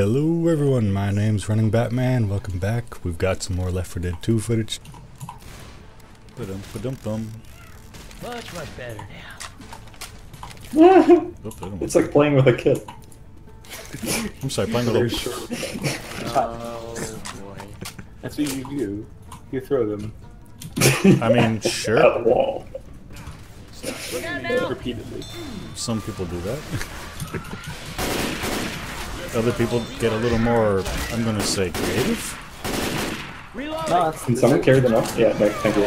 Hello everyone, my name's Running Batman, welcome back. We've got some more Left 4 Dead 2 footage. Ba-dum-ba-dum-bum. Much better now. It's like playing with a kid. I'm sorry, playing with a kid. Oh boy. That's what you do. You throw them. I mean, sure. At the wall. Repeatedly. Some people do that. Other people get a little more, I'm gonna say, creative. Can someone carry them up? Yeah, thank you.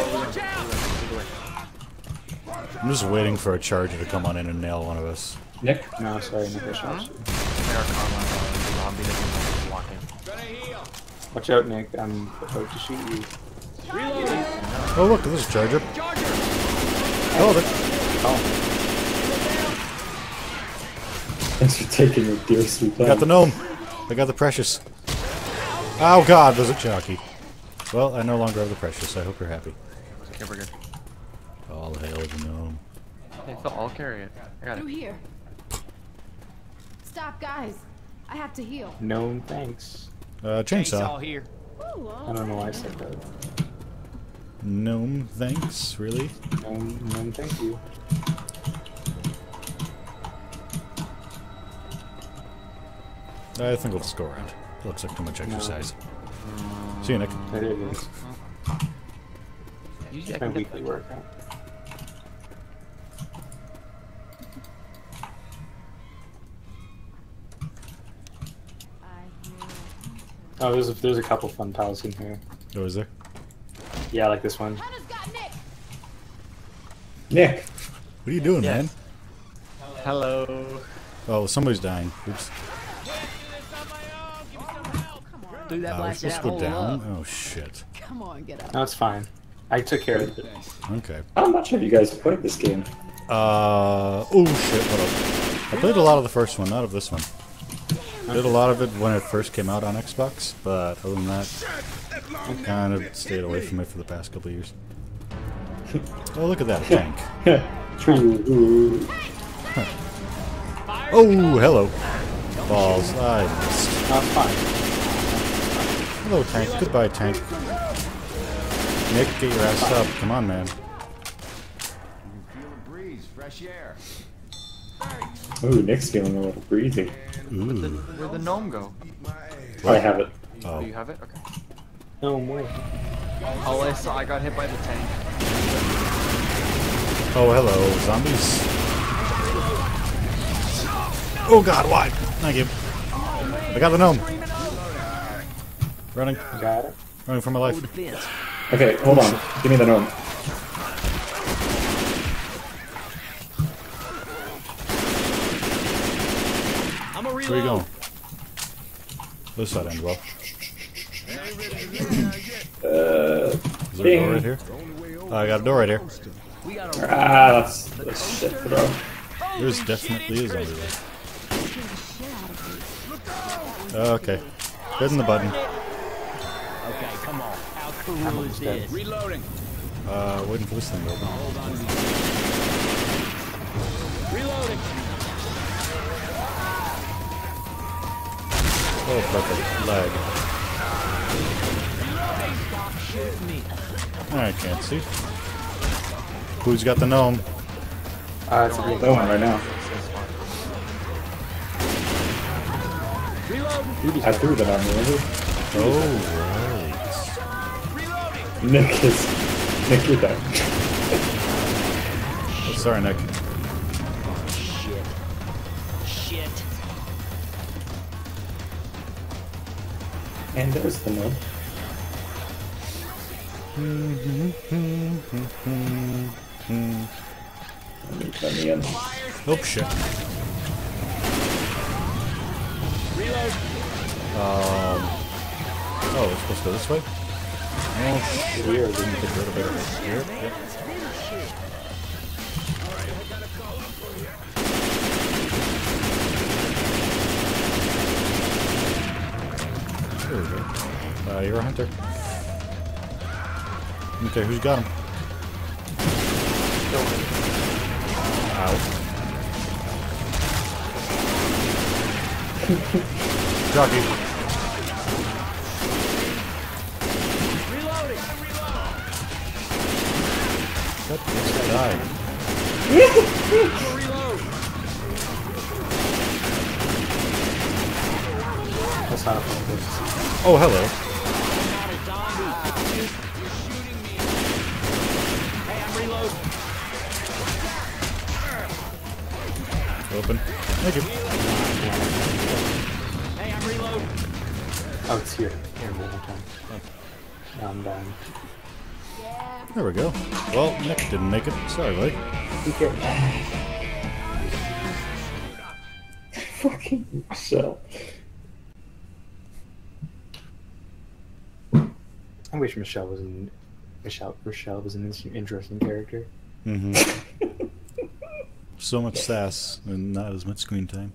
I'm just waiting for a charger to come on in and nail one of us. Nick? No, sorry, Nick. Watch out, Nick. I'm about to shoot you. Oh, look, there's a charger. Oh, look. Thanks for taking your dear sweet time. I got the gnome! I got the precious. Oh god, there's a jockey. Well, I no longer have the precious. I hope you're happy. Okay, we're good. All hail the gnome. Hey, so I'll carry it. I got it. Through here. Stop, guys. I have to heal. Gnome, thanks. Chainsaw. Here. I don't know why I said that. Gnome, thanks? Really? Gnome, thank you. I think we'll just go around. It looks like too much exercise. No. See you, Nick. There it is. It's my weekly workout. Oh, there's a couple fun pals in here. Oh, is there? Yeah, like this one. Nick! What are you doing, man? Hello. Oh, somebody's dying. Oops. Let's go down. Up. Oh shit. Come on, get up. No, it's fine. I took care of it. Okay. How much have you guys played this game? Oh shit. What up? I played a lot of the first one, not of this one. Okay. Did a lot of it when it first came out on Xbox, but other than that, I kind of stayed away from it for the past couple of years. Oh look at that tank. True. Huh. Oh hello. Balls. I missed. Fine. Hello, tank. Goodbye, tank. Nick, get your ass up. Come on, man. You can feel a breeze, fresh air. Ooh, Nick's feeling a little breezy. Ooh. Where'd the gnome go? I have it. Oh, you have it? Okay. No way. Oh, I saw. I got hit by the tank. Oh, hello, zombies. Oh God, why? Thank you. I got the gnome. Running. Got it. Running for my life. Okay, hold on. Give me the gnome. Where are you going? This side end well. Is there a door right here? Oh, I got a door right here. Ah, that's shit, bro. There's definitely is over there. Okay. Hitting the button. Reloading. Waiting for this thing to open. Hold on. Reloading. Oh, perfect. Lag. I can't see. Who's got the gnome? It's a real one right now. Reloading. I threw that on me, remember? Oh, right. Nick, you're dead. Oh, sorry, Nick. Oh, shit. And there's the mode. Let me in. Oh, shit. Reload. Oh, we're supposed to go this way? Oh, shit. Weird. Didn't get rid of it here. Yep. There we go. You're a hunter. Okay, who's got him? Ow. Ducky. Reloading. That bitch died. That's not a focus. Oh, hello. Open. Thank you. Hey, I'm reloading. Oh, it's here. Here, one more time. Now I'm dying. There we go. Well, Nick didn't make it. Sorry, buddy. Okay. Fucking so. I wish Michelle was an interesting character. Mm-hmm. So much sass and not as much screen time.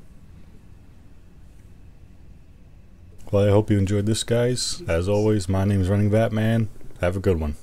Well, I hope you enjoyed this, guys. As always, my name is Running Batman. Have a good one.